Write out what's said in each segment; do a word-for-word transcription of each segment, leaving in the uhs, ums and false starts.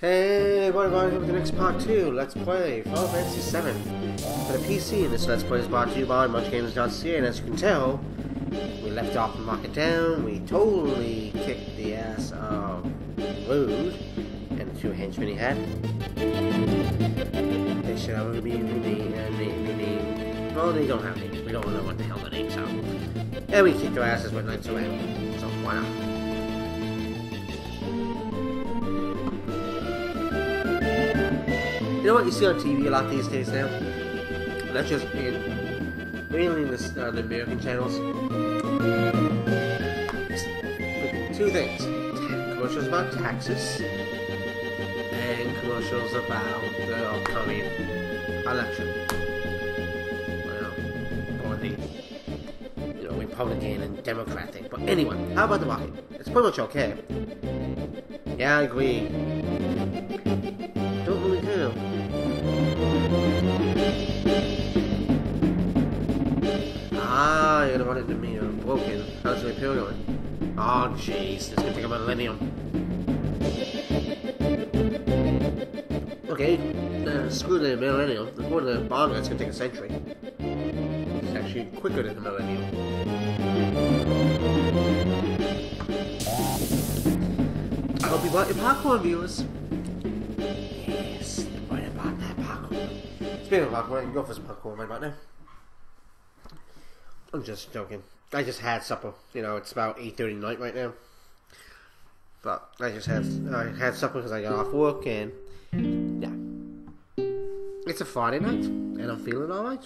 Hey everybody, welcome to the next part two. Let's play Final Fantasy seven for the P C, and this Let's Play is brought to you by Munch Games dot C A, and as you can tell, we left off and locked it down. We totally kicked the ass of Rude and the two henchmen he had. They should have a name, name, name, name. Well, they don't have names. We don't know what the hell the names are. And we kicked their asses with lights around, so why not? You know what you see on T V a lot these days now? And that's just in, mainly in the, uh, the American channels. Two things. Commercials about taxes, and commercials about the upcoming election. Well, or the, you know, Republican and Democrat thing. But anyway, how about the market? It's pretty much okay. Yeah, I agree. Don't really do. Ah, you're the one that made it broken. How's the repair going? Oh, jeez, this could take a millennium. Okay, uh, screw the millennium. Let's go to the Bongo, it's gonna take a century. It's actually quicker than the millennium. I hope you bought your popcorn, viewers. Yes, you bought that popcorn. Speaking of popcorn, I can go for some popcorn right about now. I'm just joking. I just had supper. You know, it's about eight thirty night right now. But I just had I had supper because I got off work, and yeah, it's a Friday night, and I'm feeling all right.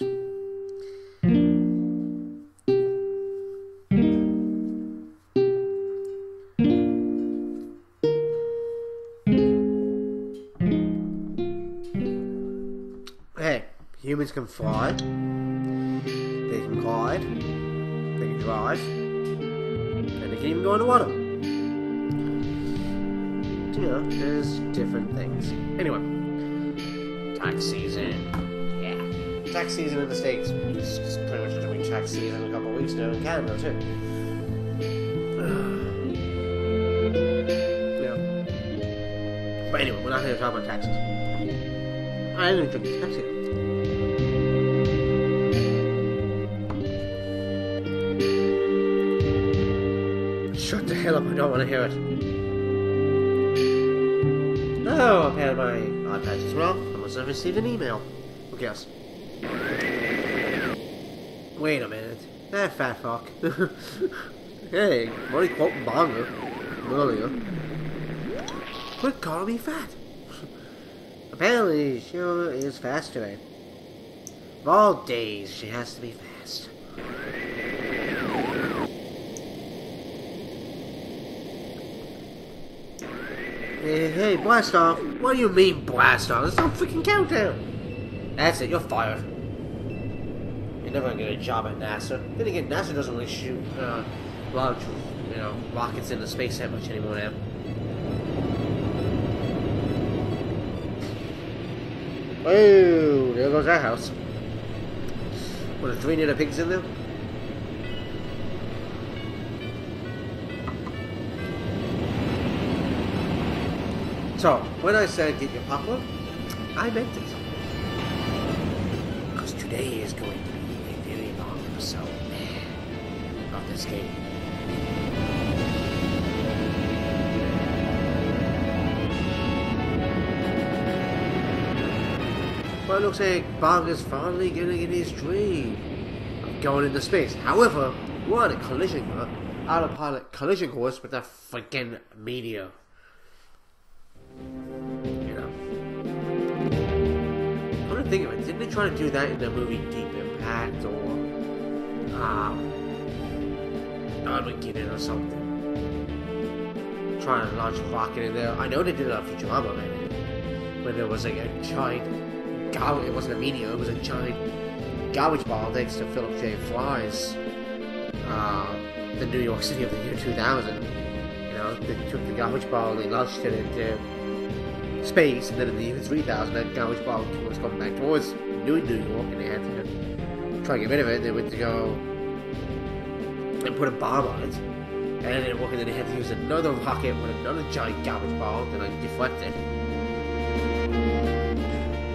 Hey, humans can fly. They can glide, they can drive, and they can even go underwater. You know, there's different things. Anyway, tax season. Yeah. Tax season in the States. It's, it's pretty much going to be tax season in a couple of weeks now in Canada, too. Yeah. But anyway, we're not here to talk about taxes. I didn't even drink tax yet. Shut the hell up, I don't want to hear it. Oh, I've had my iPads as well. I must have received an email. Who cares? Wait a minute. That fat fuck. Hey, I'm already quoting Bongo earlier. Quit calling me fat. Apparently, she is fast today. Of all days, she has to be fast. Hey, hey, blast off! What do you mean, blast off? There's no freaking countdown! That's it, you're fired. You're never gonna get a job at NASA. Then again, NASA doesn't really shoot uh, large, you know, rockets into space that much anymore now. Oh, there goes that house. What, are three little pigs in there? So, when I said get your popcorn, I meant it. Because today is going to be a very long episode of this game. Well, it looks like Bong is finally getting in his dream of going into space. However, we're on a collision course, autopilot collision course with a freaking meteor. Think of it, didn't they try to do that in the movie Deep Impact or um, Armageddon or something? Trying to launch a rocket in there. I know they did it on Futurama, man. When there was like a giant garbage, it wasn't a meteor, it was a giant garbage ball thanks to Philip J. Fry's uh, the New York City of the year two thousand. You know, they took the garbage ball and they launched it into space, and then in the year three thousand, that garbage ball was coming back towards New York, and they had to try to get rid of it. They went to go and put a bomb on it, and it didn't work, and then they had to use another rocket with another giant garbage ball to like deflect it.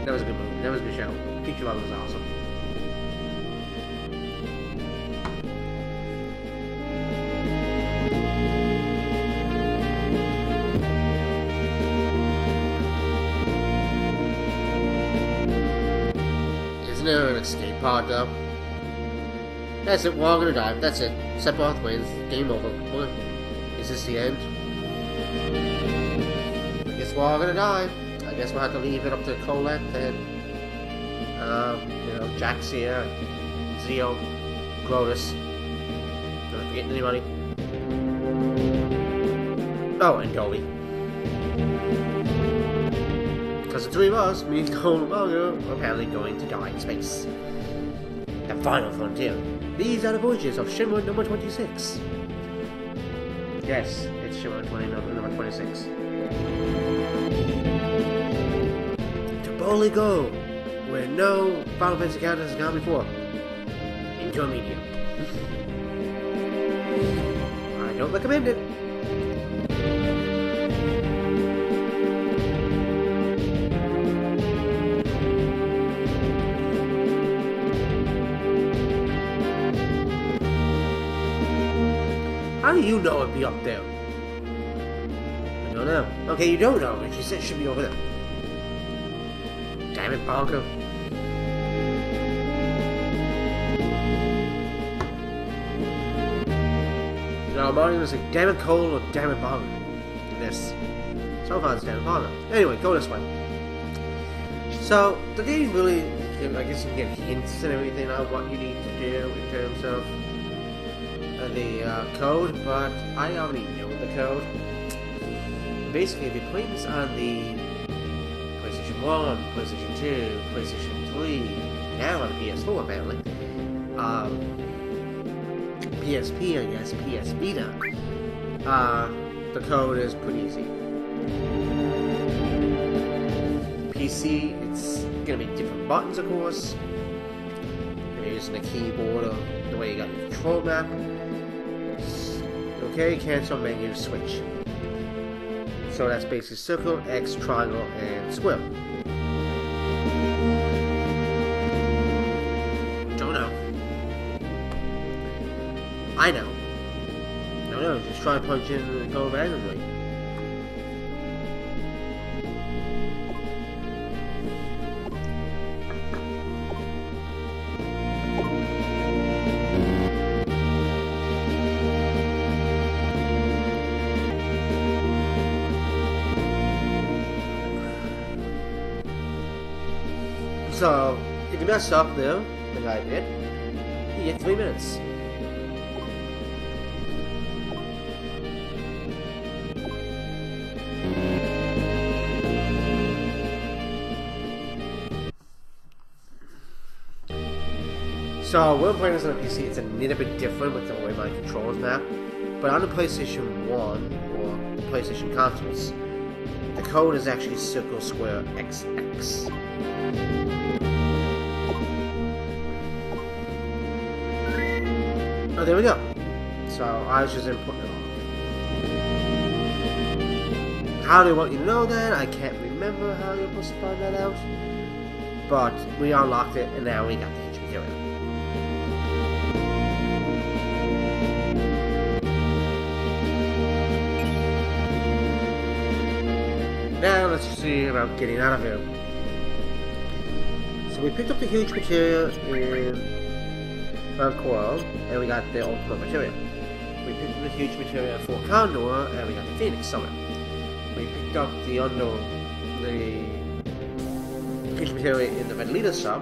That was a good movie. That was a good show. Geeky Love was awesome. Isn't there an escape pod though? That's it, we're all gonna die. That's it. Step both ways. Game over. What? Is this the end? I guess we're all gonna die. I guess we'll have to leave it up to Colette and, um, you know, Jaxxia, Zeo, Grotus. Not forgetting anybody. Oh, and Dolby. Because the three of us, me, Cole, and Bongo, are apparently going to die in space. The final frontier. These are the voyages of Shimmer number twenty-six. Yes, it's Shimmer number twenty-six. Only go where no Final Fantasy character has gone before. Into a medium. I don't recommend it. How do you know it'd be up there? I don't know. Okay, you don't know, but you said it should be over there. Damn it, Parker. No, Mario was like, damn it, Cole, or damn it, Parker. This. So far, it's damn it, Parker. Anyway, go this way. So, the game really, I guess you can get hints and everything on what you need to do in terms of the uh, code, but I already know the code. Basically, if you play this on the PlayStation one, PlayStation two, PlayStation three, now on P S four apparently, um, P S P, I guess, P S Vita, uh, the code is pretty easy. P C, it's going to be different buttons, of course. If you're using the keyboard or the way you got your control map. Okay, cancel menu, switch. So that's basically circle, X, triangle, and square. Don't know. I know. No, no, just try punching and go randomly. So, if you mess up there, like I did, you get three minutes. So, when I'm playing this on a P C, it's a little bit different with the way my controls map. But on the PlayStation one, or the PlayStation consoles, the code is actually circle, square, X X. Oh, there we go. So, I was just inputting it all. How do I want you to know that? I can't remember how you're supposed to find that out. But, we unlocked it, and now we got the H P material. Now, let's see about getting out of here. So, we picked up the huge material in... Coral, and we got the ultimate material. We picked up the huge material for Condor, and we got the Phoenix Summer. We picked up the under the huge material in the Red Leader Sub,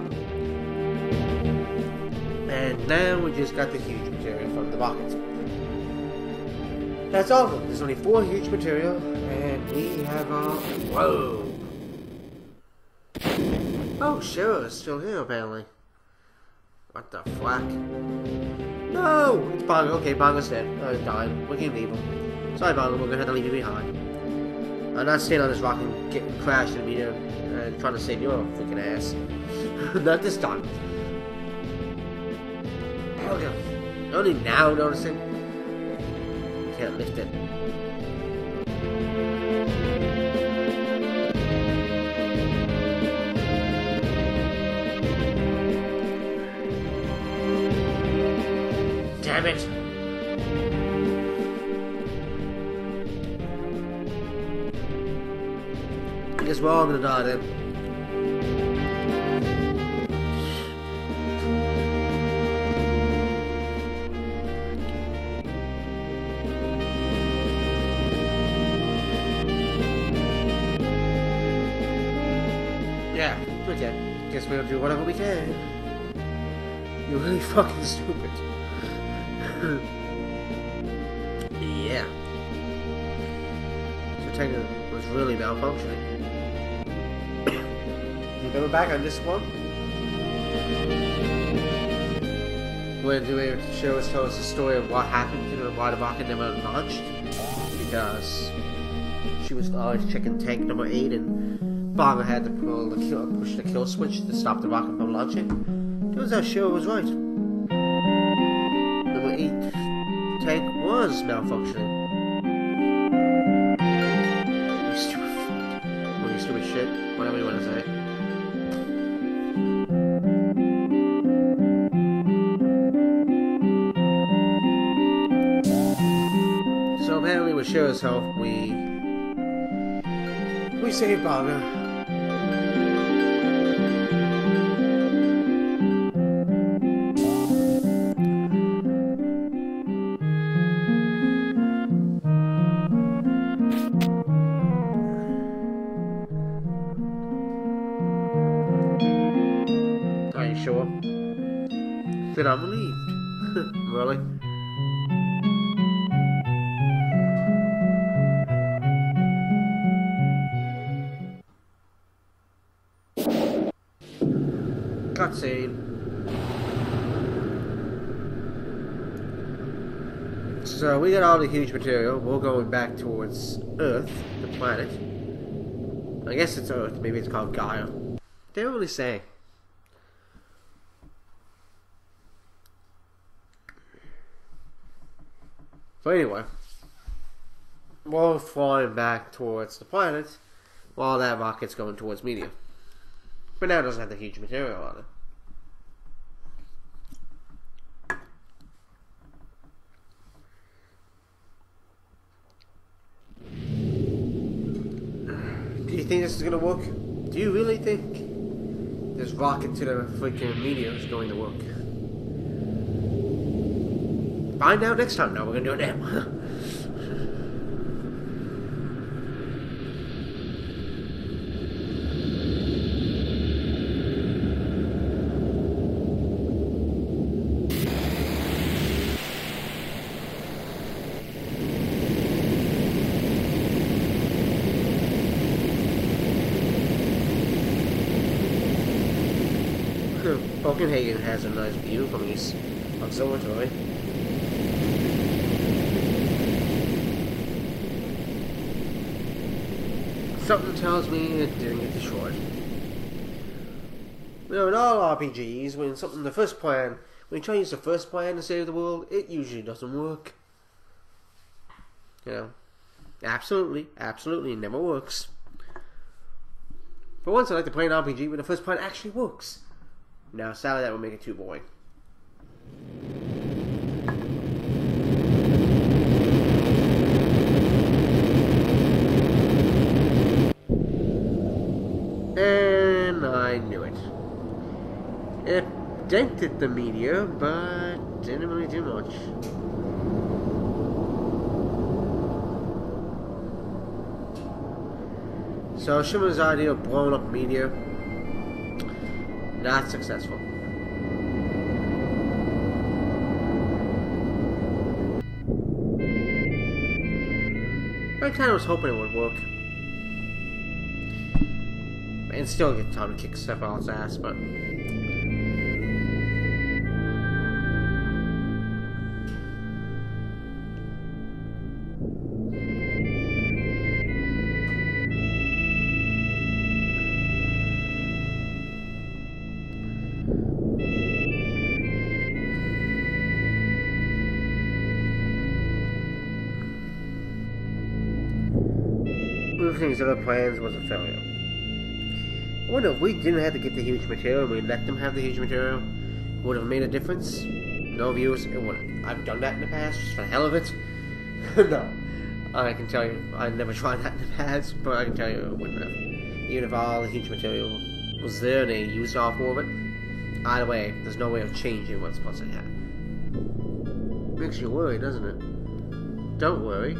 and now we just got the huge material from the rockets. That's all. There's only four huge material, and we have our whoa. Oh, Shera is still here apparently. What the flack? No! It's Bongo. Okay, Bongo's dead. Uh, died. We can leave him. Sorry, Bongo. We're gonna have to leave you behind. I'm not staying on this rock and getting crashed in a meter and trying to save your freaking ass. Not this time. There we go. Only now noticing. Can't lift it. garbage. I guess we're all gonna die then. We'll do whatever we can. You're really fucking stupid. Yeah. So Tango was really malfunctioning. You coming back on this one? When do we show us, tell us the story of what happened to the why the rocket never launched? Because she was always checking tank number eight and Bongo had to pull the kill, push the kill switch to stop the rocket from launching. Turns out Shera was right. Number eight tank was malfunctioning. You stupid, well, you stupid shit, whatever you want to say. So apparently, with Shera's help, we we saved Bongo. Then I'm relieved. Really? Cutscene. So we got all the huge material. We're going back towards Earth, the planet. I guess it's Earth. Maybe it's called Gaia. They don't really say. But anyway, we're flying back towards the planet while that rocket's going towards meteor. But now it doesn't have the huge material on it. Do you think this is going to work? Do you really think this rocket to the freaking meteor is going to work? Find out next time. No, we're gonna do it now. Bugenhagen has a nice view from his observatory. Something tells me it didn't get destroyed. You know, in all R P Gs, when something the first plan, when you try to use the first plan to save the world, it usually doesn't work. You know, absolutely, absolutely, it never works. For once, I like to play an R P G where the first plan actually works. Now, sadly, that would make it too boring. It dented the meteor, but didn't really do much. So Shimmer's idea of blowing up meteor, not successful. I kind of was hoping it would work. And still get time to kick Sephiroth's ass, but these other plans was a failure. I wonder if we didn't have to get the huge material and we let them have the huge material, would have made a difference? no views. It wouldn't. I've done that in the past just for the hell of it. No. I can tell you, I never tried that in the past, but I can tell you it wouldn't have. Even if all the huge material was there and they used off more of it, either way, there's no way of changing what's supposed to happen. Makes you worry, doesn't it? Don't worry.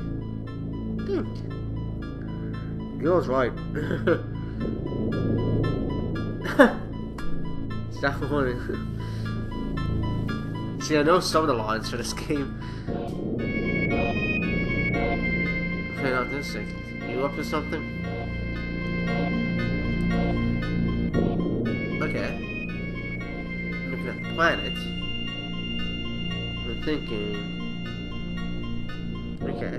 Dude. Girl's right. Stop warning. See, I know some of the lines for this game. Play out this thing. You up to something? Okay. I'm looking at the planet. I'm thinking. Okay.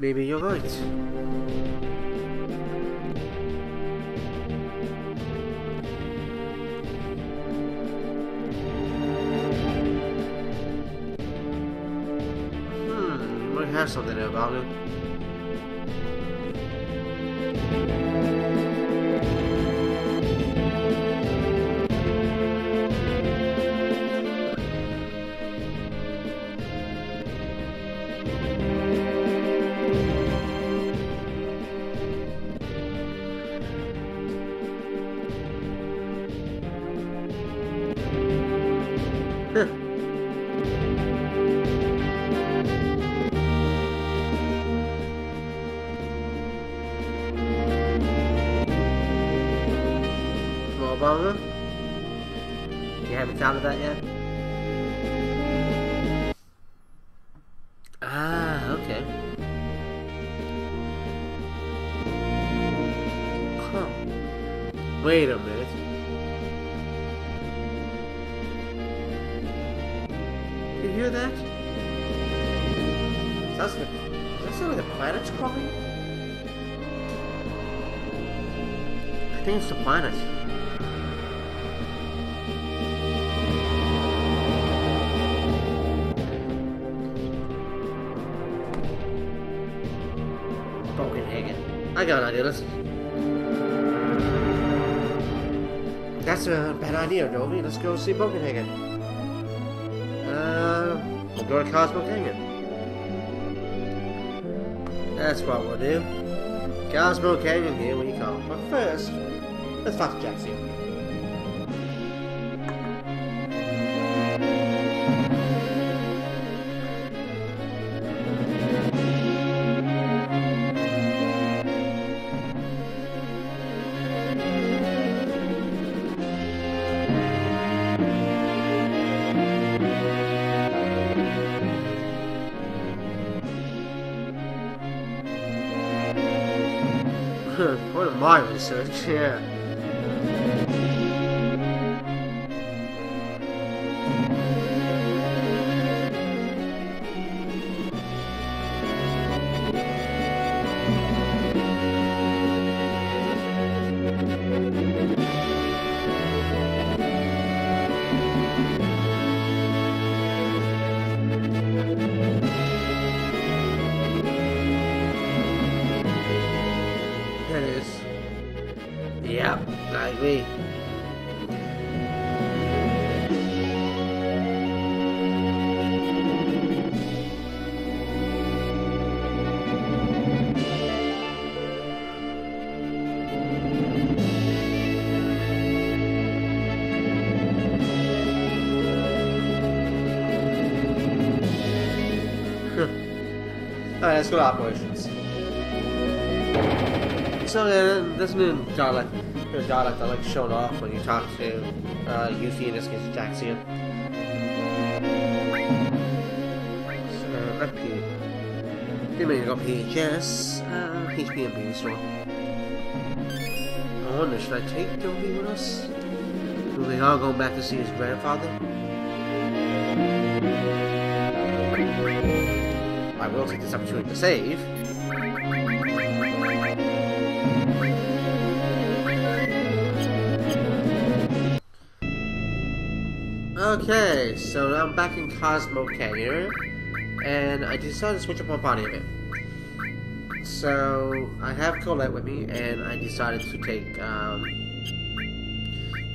Maybe you're right. Hmm, might have something there, Bongo. Of that yet? Ah, okay. Huh. Wait a minute. You hear that? Does that sound like the planet's crawling? I think it's the planet. I got an idea, listen. That's a bad idea, Dolby. Let's go see Bugenhagen. Uh, we'll go to Cosmo Canyon. That's what we'll do. Cosmo Canyon here, what do you call it? But first, let's talk to Jaxxia. My research, yeah. Let's go to operations. So uh, there's a new dialect, new dialect I like shown off when you talk to uh, Yuffie, in this case Jaxxia. So, uh, P. Didn't mean to go P H S. Uh, H P and B store. I wonder, should I take Dolby with us? Will they all go back to see his grandfather? I will take this opportunity to save. Okay, so now I'm back in Cosmo Canyon. and I decided to switch up my body a bit. So I have Colette with me, and I decided to take um,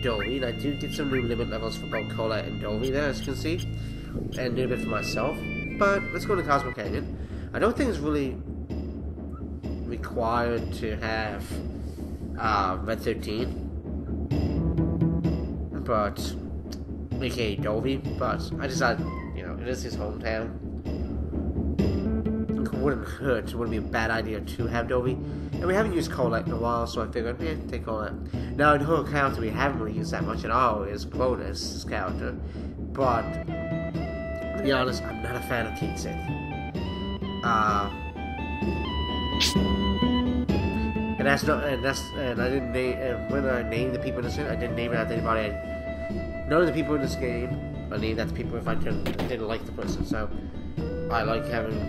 Dolby, and I do get some new limit levels for both Colette and Dolby there, as you can see, and a little bit for myself. But let's go to Cosmo Canyon. I don't think it's really required to have uh, Red thirteen, but aka Dolby, but I decided, you know, it is his hometown. It wouldn't hurt, it wouldn't be a bad idea to have Dolby. And we haven't used Colette in a while, so I figured, eh, take Colette. Now, in her character, we haven't really used that much at all, is Grotus' character. But, to be honest, I'm not a fan of King Sith. Uh, and that's not, and that's, and I didn't name, and when I named the people in this, I didn't name it after anybody. I, None of the people in this game are named after people if I didn't, didn't like the person, so I like having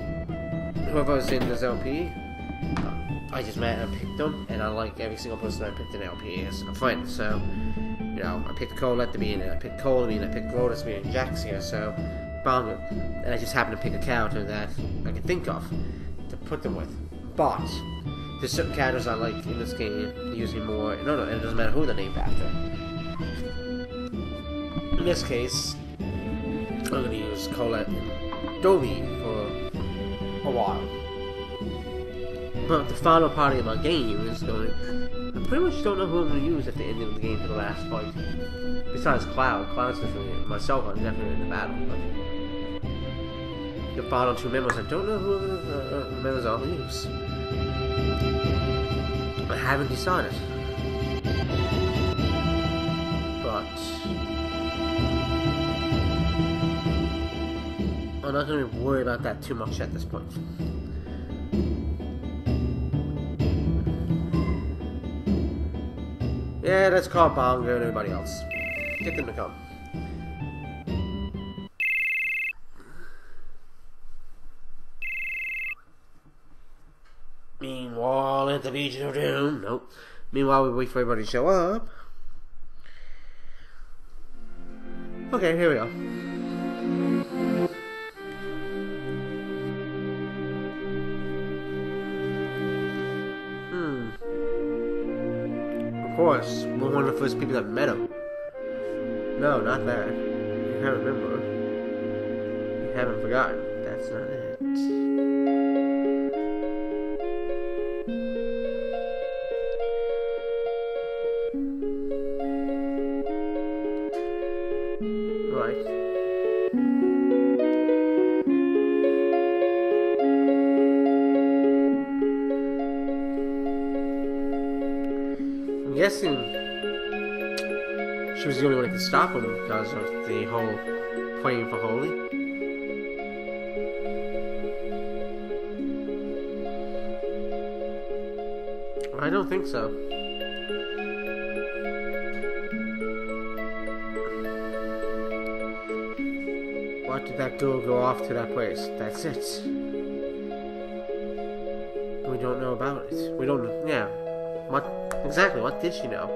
whoever's in this L P. I just met and picked them, and I like every single person I picked in L P as a friend, so, you know, I picked Colette to be in it, I picked Cole to be in it, I picked Grotus to be in it, Jaxxia, so, Bongo, and I just happened to pick a character that I could think of to put them with. But there's certain characters I like in this game, usually more, no, no, it doesn't matter who they're named after. In this case, I'm going to use Colette and Dolby for a while. But the final party of my game is going to... I pretty much don't know who I'm going to use at the end of the game for the last fight. Besides Cloud. Cloud's definitely... myself, I'm definitely in the battle. But the final two members, I don't know who the uh, members I'll use. I haven't decided. But... I'm not going to worry about that too much at this point. Yeah, let's call Bongo and everybody else. Get them to come. Meanwhile, at the Legion of Doom. Nope. Meanwhile, we wait for everybody to show up. Okay, here we go. Of course, we're one of the first people that met him. No, not that. You can't remember. You haven't forgotten. That's not it. I'm guessing she was the only one that could stop him because of the whole praying for Holy. I don't think so. Why did that girl go off to that place? That's it. We don't know about it. We don't know. Yeah. What? Exactly, what did she know?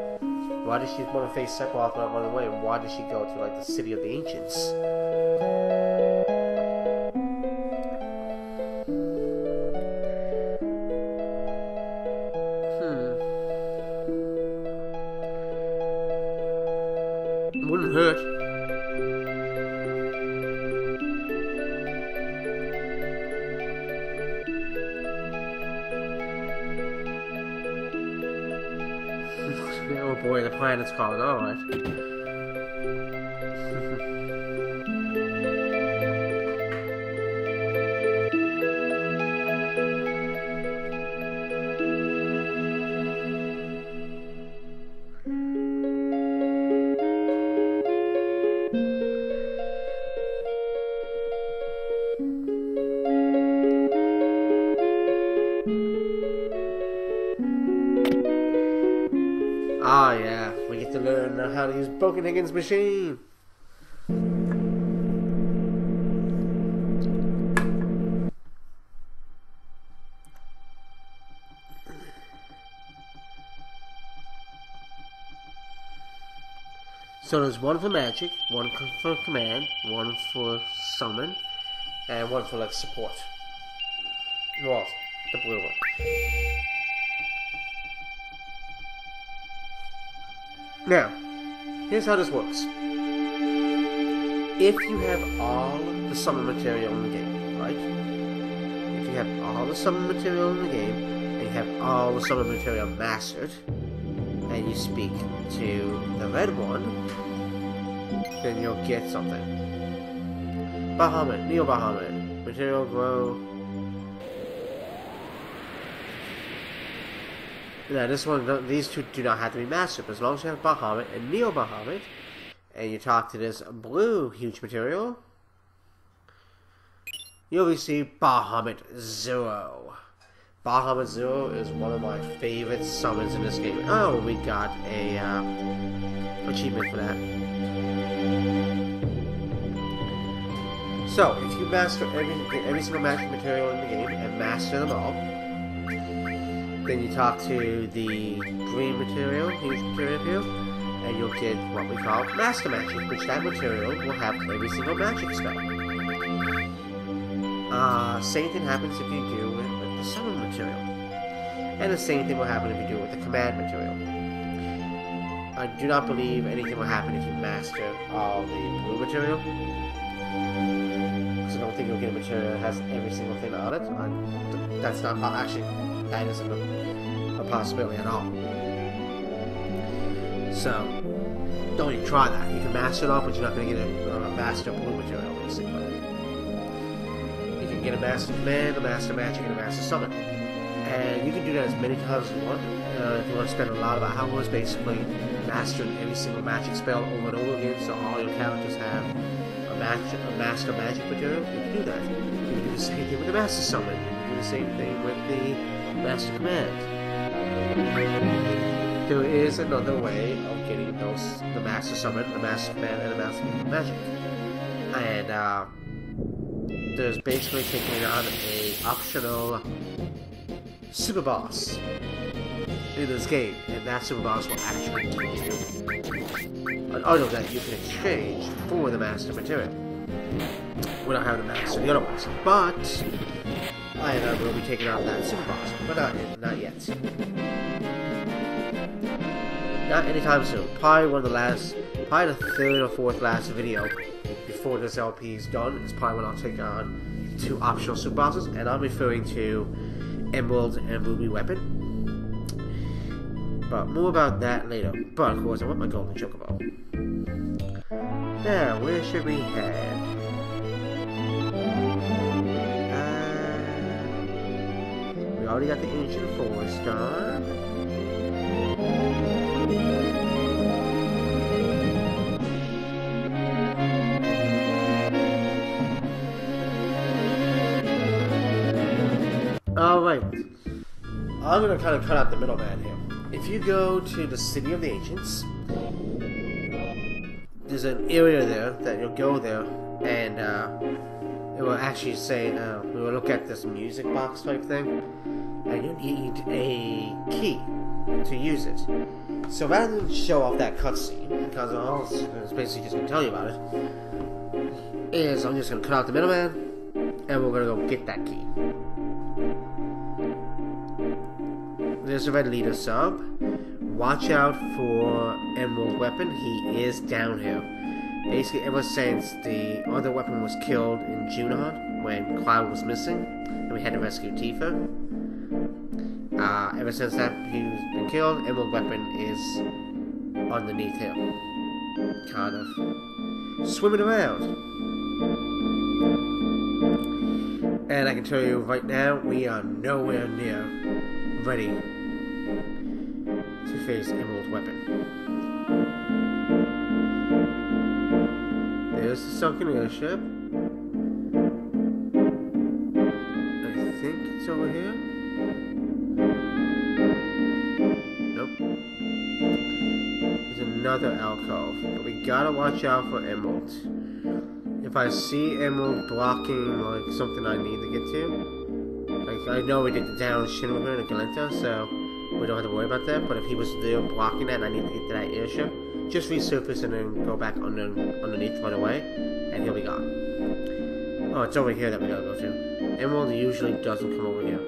Why did she want to face Sephiroth and not run away? And why did she go to, like, the City of the Ancients? Hmm. It wouldn't hurt. Oh boy, the planet's calling, alright. Ah, yeah, we get to learn how to use Bugenhagen's machine. So there's one for magic, one for command, one for summon, and one for life support. Well, the blue one. Now, here's how this works. If you have all the summon material in the game, right? If you have all the summon material in the game, and you have all the summon material mastered, and you speak to the red one, then you'll get something. Bahamut, Neo Bahamut, material grow. Now this one, these two do not have to be mastered, but as long as you have Bahamut and Neo Bahamut, and you talk to this blue huge material, you'll receive Bahamut Zeo. Bahamut Zeo is one of my favorite summons in this game. Oh, we got a uh, achievement for that. So, if you master every every single magic material in the game and master them all, then you talk to the green material, huge material here, and you'll get what we call Master Magic, which that material will have every single magic spell. Uh, same thing happens if you do with, with the summon material. And the same thing will happen if you do it with the command material. I do not believe anything will happen if you master all the blue material, because I don't think you'll get a material that has every single thing on it. I, that's not actually... That isn't a, a possibility at all. So, don't even try that. You can master it all, but you're not going to get a, a master blue material, basically. You can get a master command, a master magic, and a master summon. And you can do that as many times as you want. Uh, if you want to spend a lot of hours basically mastering every single magic spell over and over again, so all your characters have a, match, a master magic material, you can do that. You can do the same thing with the master summon. You can do the same thing with the master command. There is another way of getting those, the master summon, the master command, and the master magic. And uh, there's basically taking on a optional super boss in this game, and that super boss will actually give you an item that you can exchange for the master material without having to master the other ones. But I and I will be taking off that super boss, but not yet, not yet. Not anytime soon. Probably one of the last, probably the third or fourth last video before this L P is done is probably when I'll take on two optional super bosses, and I'm referring to Emerald and Ruby Weapon. But more about that later. But of course, I want my golden chocobo. Now, where should we head? Already got the ancient forest done. Alright. I'm gonna kind of cut out the middleman here. If you go to the City of the Ancients, there's an area there that you'll go there and uh it will actually say, uh, we will look at this music box type thing, and you need a key to use it. So rather than show off that cutscene, because all it's basically just going to tell you about it, is I'm just going to cut out the middleman, and we're going to go get that key. There's a red leader sub. Watch out for Emerald Weapon. He is down here. Basically, ever since the other weapon was killed in Junon, when Cloud was missing, and we had to rescue Tifa, uh, ever since that he's been killed, Emerald Weapon is underneath him, kind of swimming around. And I can tell you right now, we are nowhere near ready to face Emerald Weapon. There's the sunken airship. I think it's over here. Nope. There's another alcove, but we gotta watch out for Emerald. If I see Emerald blocking like something I need to get to, like I know we did the down Shinra and Galenta, so we don't have to worry about that. But if he was there blocking that, and I need to get to that airship, just resurface and then go back under, underneath right away, and here we go. Oh, it's over here that we gotta go to. Emerald usually doesn't come over here.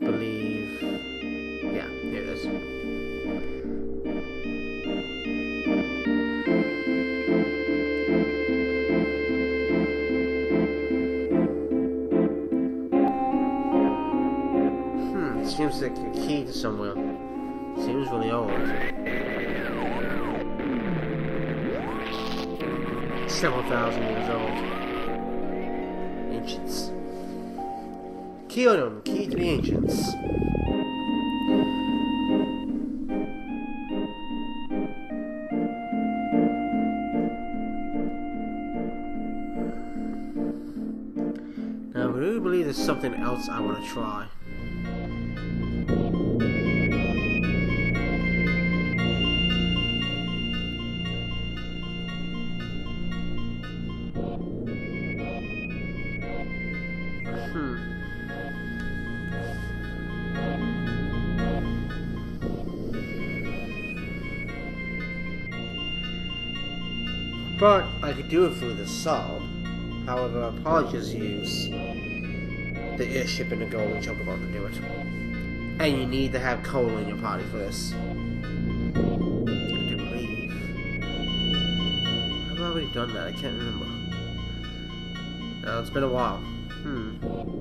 I believe... yeah, here it is. Hmm, it seems like a key to somewhere. Seems really old. Several thousand years old. Ancients. Kyodom, key to the ancients. Now, I really believe there's something else I want to try. But I could do it through the sub. However, I'll probably just use the airship and the golden chocobo to do it. And you need to have coal in your party for this. I do believe. I've already done that, I can't remember. No, it's been a while. Hmm.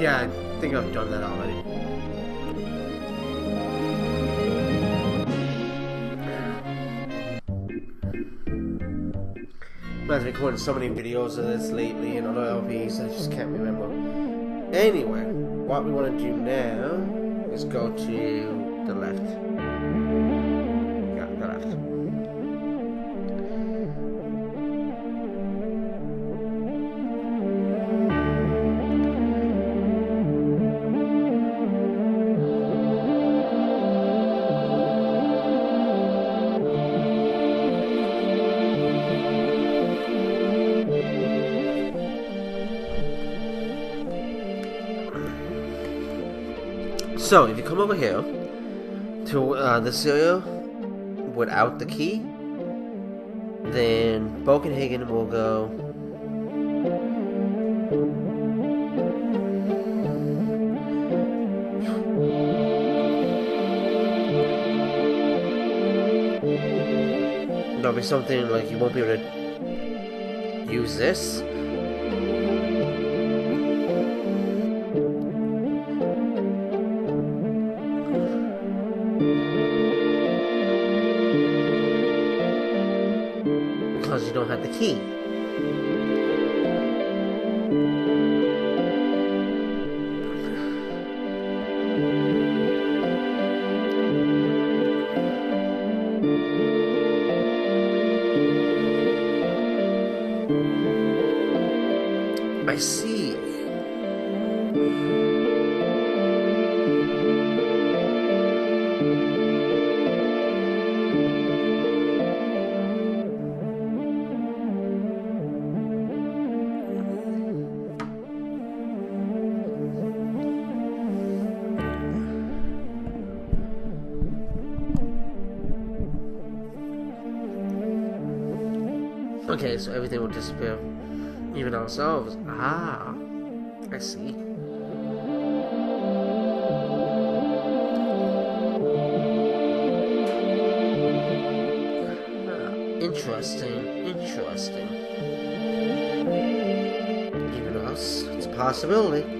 Yeah, I think I've done that already. I've recorded so many videos of this lately and other L Ps, I just can't remember. Anyway, what we want to do now is go to the left. Yeah, the left. So, if you come over here to uh, this area without the key, then Bugenhagen will go... there'll be something like you won't be able to use this. Have the key. I see. Okay, so everything will disappear, even ourselves. Ah, I see. Ah, interesting, interesting. Even us, it's a possibility.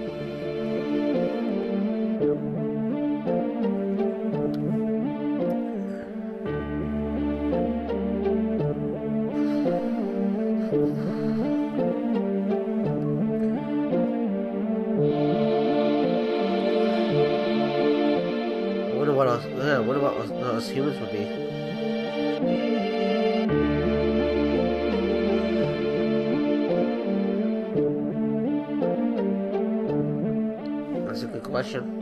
Humans would be. That's a good question. question.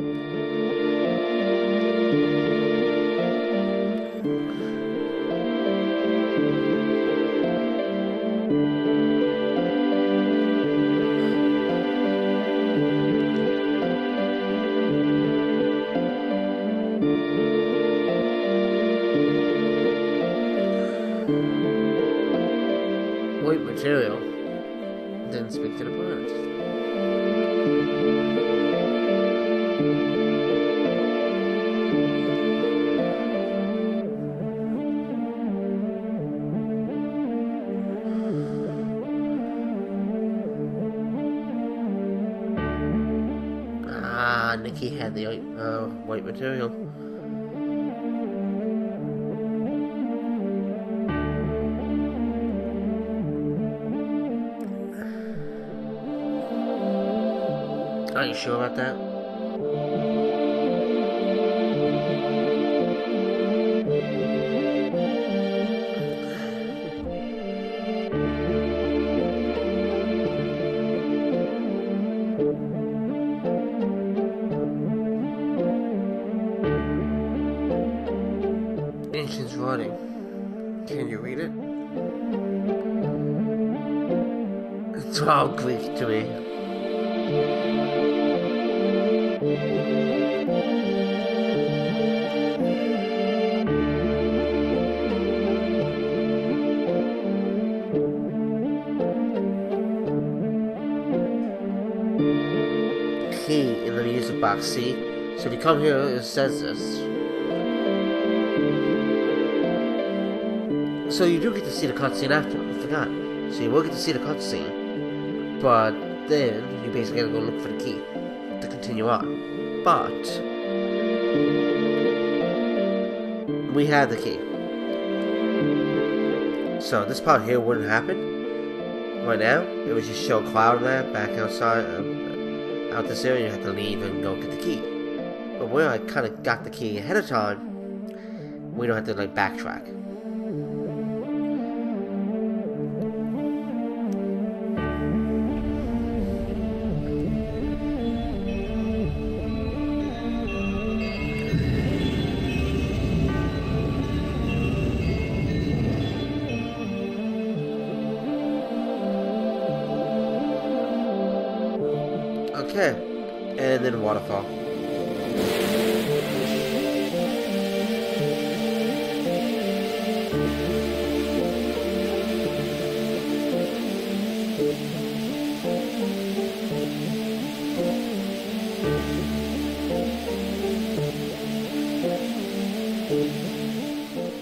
Material didn't speak to the planets. Ah, Nikki had the uh, white material. Are you sure about that? Ancient's writing. Can you read it? It's all Greek to me. See, so if you come here, it says this. So you do get to see the cutscene after. I forgot. So you will get to see the cutscene, but then you basically gotta go look for the key to continue on. But we have the key, so this part here wouldn't happen right now. It would just show Cloud Lab back outside. Um, Out this area, you have to leave and go get the key. But where I kind of got the key ahead of time, we don't have to like backtrack. Okay, and then waterfall.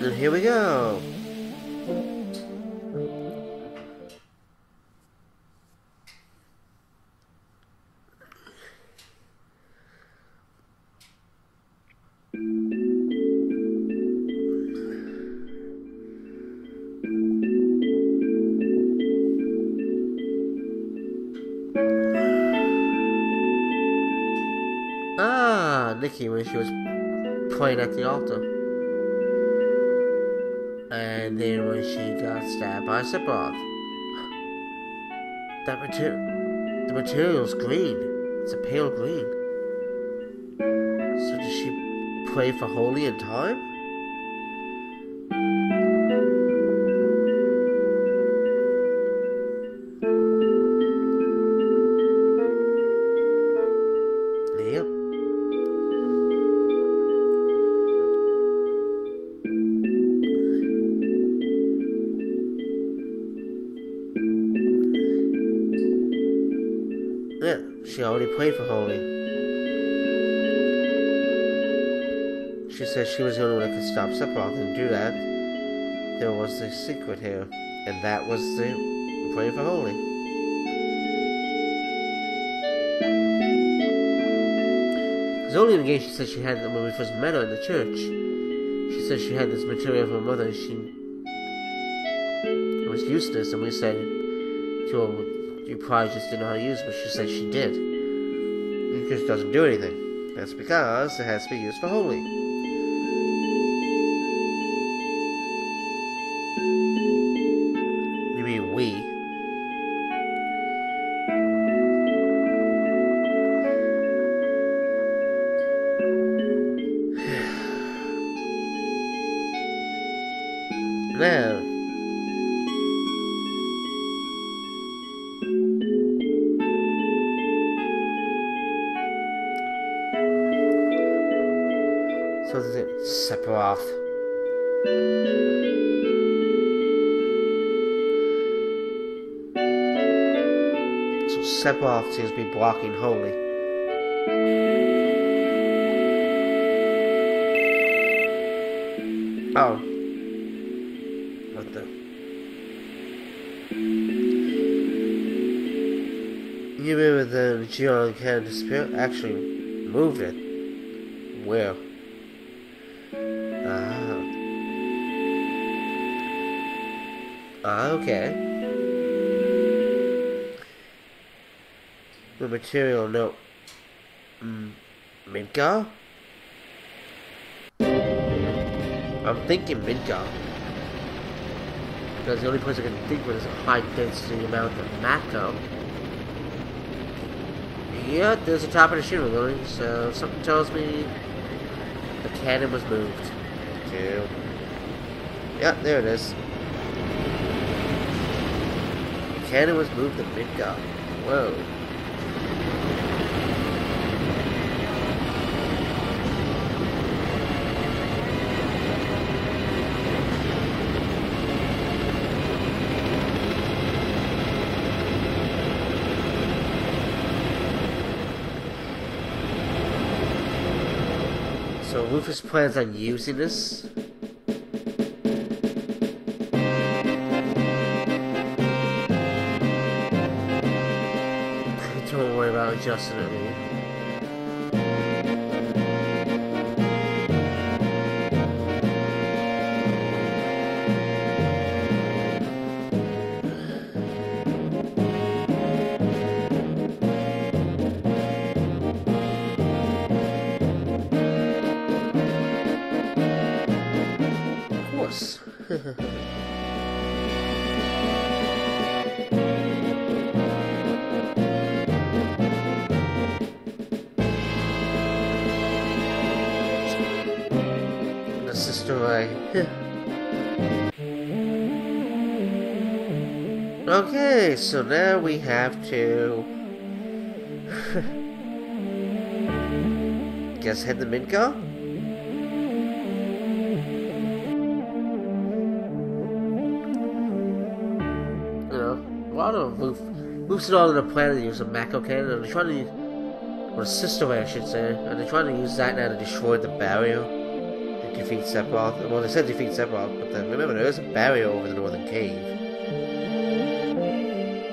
And here we go. When she was playing at the altar, and then when she got stabbed by Sephiroth, that material, the material's green. It's a pale green. So does she play for Holy in time? She already played for Holy. She said she was the only one that could stop Sephiroth and do that. There was a secret here, and that was the play for Holy. Because only in the game she said she had, when we first met her in the church, she said she had this material of her mother, and she it was useless, and we said to her, you probably just didn't know how to use it, but she said she did. It just doesn't do anything. That's because it has to be used for Holy. You mean we? So is it Sephiroth? So Sephiroth seems to be blocking Holy. Oh. What the? You remember the Geon can disappear? Actually, moved it. Where? Okay. The material note. Mm, Midgar? I'm thinking Midgar. Because the only place I can think of is a high density amount of Mako. Yeah, there's a top of the shooting building, so something tells me the cannon was moved. Two. Yeah, there it is. Cannon was moved to Midgar. Whoa. So Rufus plans on using this. Justin and me. Of course. Okay, so now we have to guess head to Midgar. You know, a lot of Roof Roof's all on the planet to use a Mako cannon, and they're trying to use, or a sister way I should say, and they're trying to use that now to destroy the barrier. Defeat Sephiroth. Well, they said defeat Sephiroth, but then remember there is a barrier over the northern cave.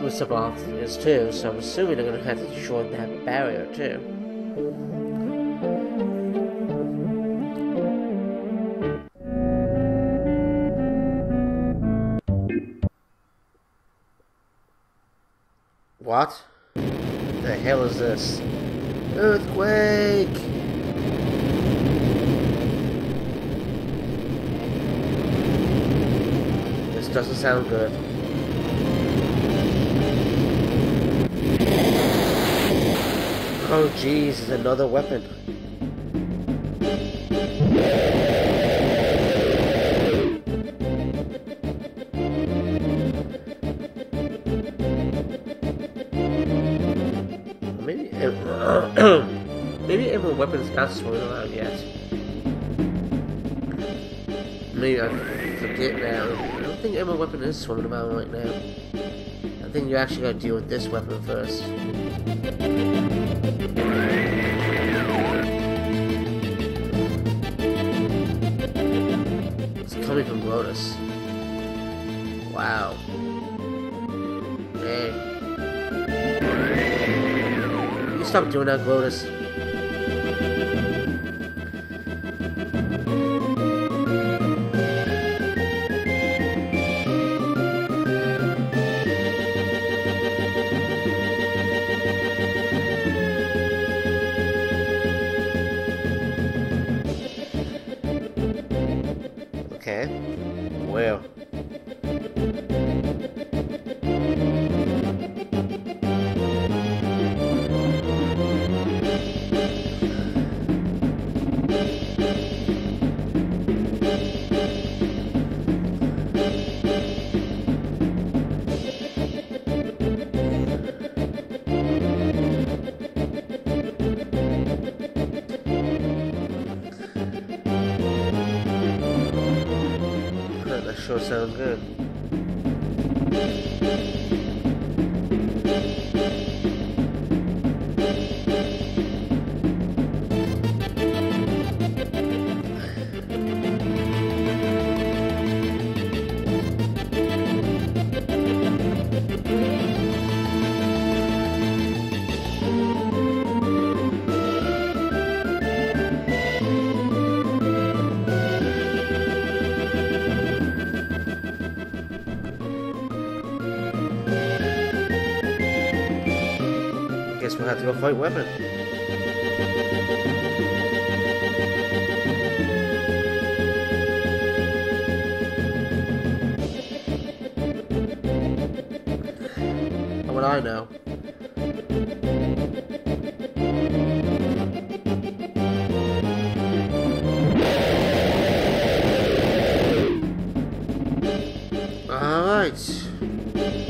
Well, Sephiroth is too, so I'm assuming they're going to have to destroy that barrier too. What? The hell is this? Earthquake! Doesn't sound good. Oh geez, it's another weapon. Maybe every, maybe every weapon's not swung around yet. Maybe I forget now. I don't think Emerald Weapon is swimming about right now. I think you actually gotta deal with this weapon first. It's coming from Glotus. Wow. Hey. Can you stop doing that, Glotus? still sounds good. We'll have to go fight Weapon. How would I know? Alright.